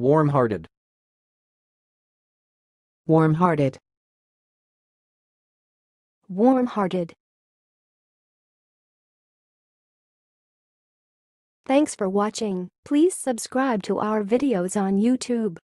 Warm-hearted. Warm-hearted. Warm-hearted. Thanks for watching. Please subscribe to our videos on YouTube.